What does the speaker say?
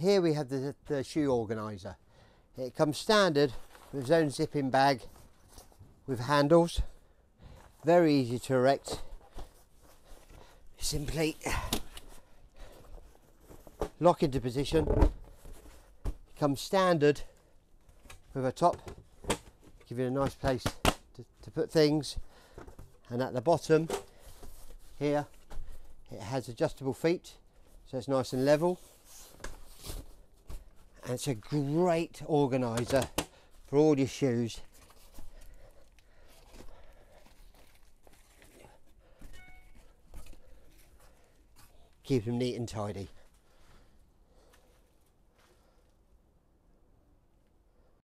Here we have the shoe organiser. It comes standard with its own zipping bag with handles. Very easy to erect. Simply lock into position. It comes standard with a top. Give you a nice place to put things. And at the bottom here, it has adjustable feet, so it's nice and level. And it's a great organiser for all your shoes. Keep them neat and tidy.